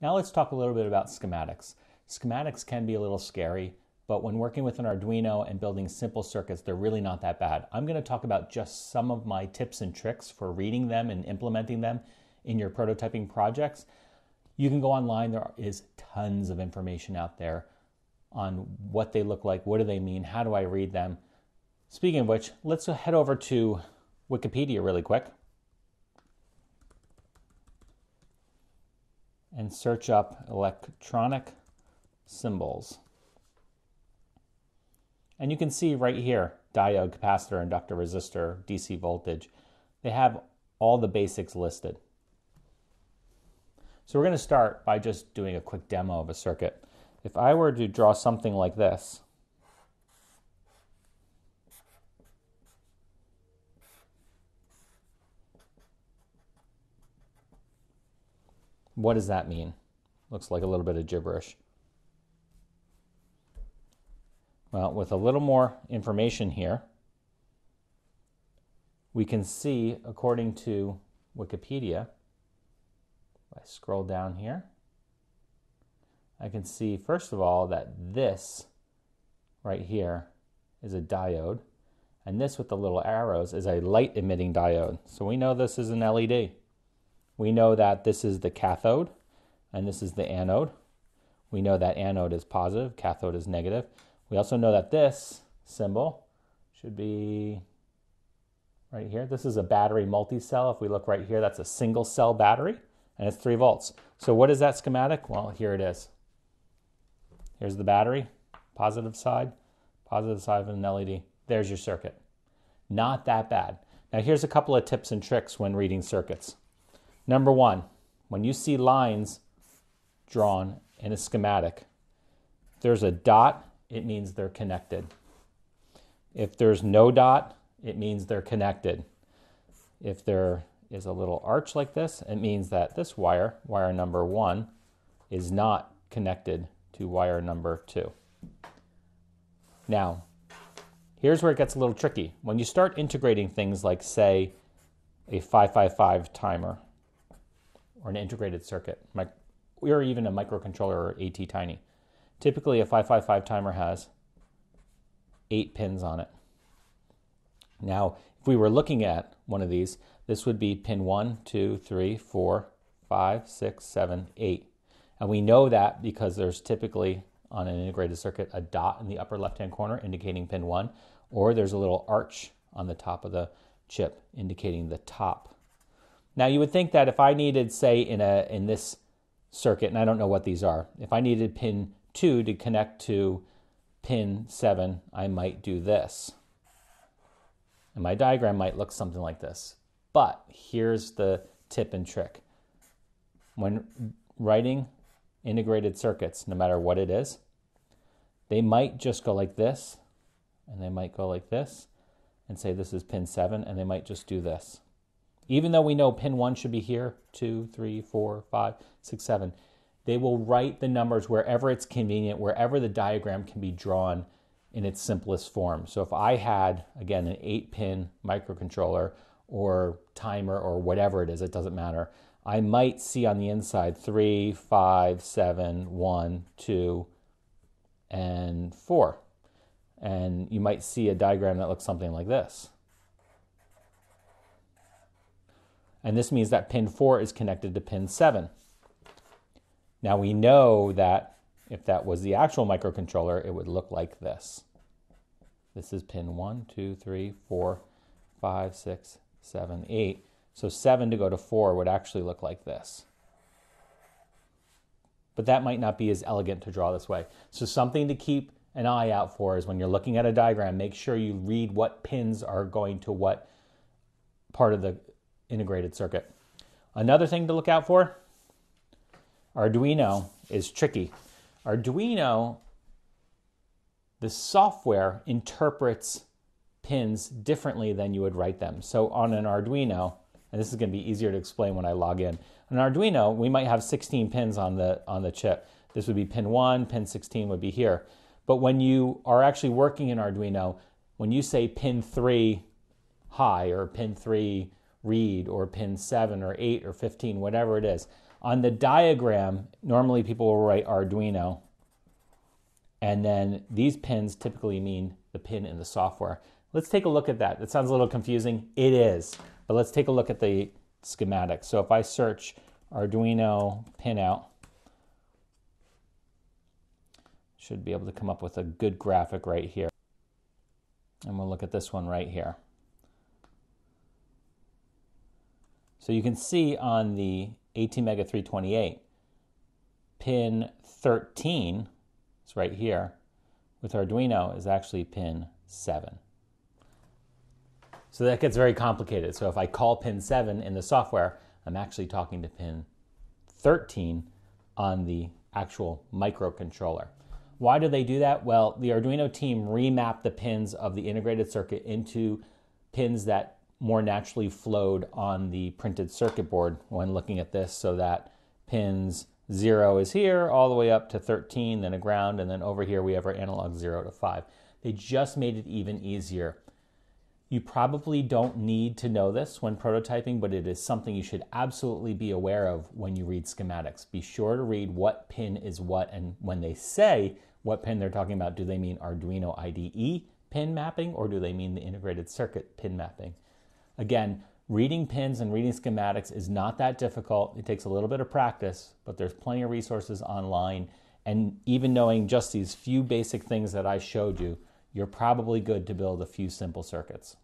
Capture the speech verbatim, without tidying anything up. Now let's talk a little bit about schematics. Schematics can be a little scary, but when working with an Arduino and building simple circuits, they're really not that bad. I'm going to talk about just some of my tips and tricks for reading them and implementing them in your prototyping projects. You can go online. There is tons of information out there on what they look like, what do they mean, how do I read them. Speaking of which, let's head over to Wikipedia really quick and search up electronic symbols. And you can see right here, diode, capacitor, inductor, resistor, D C voltage. They have all the basics listed. So we're going to start by just doing a quick demo of a circuit. If I were to draw something like this, what does that mean? Looks like a little bit of gibberish. Well, with a little more information here, we can see, according to Wikipedia, if I scroll down here, I can see, first of all, that this right here is a diode, and this with the little arrows is a light-emitting diode. So we know this is an L E D. We know that this is the cathode, and this is the anode. We know that anode is positive, cathode is negative. We also know that this symbol should be right here. This is a battery multi-cell. If we look right here, that's a single cell battery and it's three volts. So what is that schematic? Well, here it is. Here's the battery, positive side, positive side of an L E D. There's your circuit. Not that bad. Now here's a couple of tips and tricks when reading circuits. Number one, when you see lines drawn in a schematic, there's a dot, it means they're connected. If there's no dot, it means they're connected. If there is a little arch like this, it means that this wire, wire number one, is not connected to wire number two. Now, here's where it gets a little tricky. When you start integrating things like, say, a five five five timer or an integrated circuit, or even a microcontroller or ATtiny, typically a five five five timer has eight pins on it. Now, if we were looking at one of these, this would be pin one, two, three, four, five, six, seven, eight. And we know that because there's typically on an integrated circuit a dot in the upper left-hand corner indicating pin one, or there's a little arch on the top of the chip indicating the top. Now, you would think that if I needed, say, in a in this circuit, and I don't know what these are, if I needed pin two to connect to pin seven, I might do this. And my diagram might look something like this. But here's the tip and trick. When writing integrated circuits, no matter what it is, they might just go like this, and they might go like this, and say this is pin seven, and they might just do this. Even though we know pin one should be here, two, three, four, five, six, seven, they will write the numbers wherever it's convenient, wherever the diagram can be drawn in its simplest form. So if I had, again, an eight-pin microcontroller or timer or whatever it is, it doesn't matter, I might see on the inside three, five, seven, one, two, and four. And you might see a diagram that looks something like this. And this means that pin four is connected to pin seven. Now we know that if that was the actual microcontroller, it would look like this. This is pin one, two, three, four, five, six, seven, eight. So seven to go to four would actually look like this. But that might not be as elegant to draw this way. So something to keep an eye out for is when you're looking at a diagram, make sure you read what pins are going to what part of the integrated circuit. Another thing to look out for, Arduino is tricky. Arduino, the software interprets pins differently than you would write them. So on an Arduino, and this is going to be easier to explain when I log in, on an Arduino, we might have sixteen pins on the, on the chip. This would be pin one, pin sixteen would be here. But when you are actually working in Arduino, when you say pin three high or pin three read or pin seven or eight or fifteen, whatever it is, On the diagram, normally people will write Arduino, and then these pins typically mean the pin in the software. Let's take a look at that. That sounds a little confusing. It is, but let's take a look at the schematic. So if I search Arduino pinout, should be able to come up with a good graphic right here. And we'll look at this one right here. So you can see on the ATmega three twenty-eight, pin thirteen, it's right here, with Arduino is actually pin seven. So that gets very complicated. So if I call pin seven in the software, I'm actually talking to pin thirteen on the actual microcontroller. Why do they do that? Well, the Arduino team remapped the pins of the integrated circuit into pins that more naturally flowed on the printed circuit board when looking at this, so that pins zero is here, all the way up to thirteen, then a ground, and then over here we have our analog zero to five. They just made it even easier. You probably don't need to know this when prototyping, but it is something you should absolutely be aware of when you read schematics. Be sure to read what pin is what, and when they say what pin they're talking about, do they mean Arduino I D E pin mapping, or do they mean the integrated circuit pin mapping? Again, reading pins and reading schematics is not that difficult. It takes a little bit of practice, but there's plenty of resources online. And even knowing just these few basic things that I showed you, you're probably good to build a few simple circuits.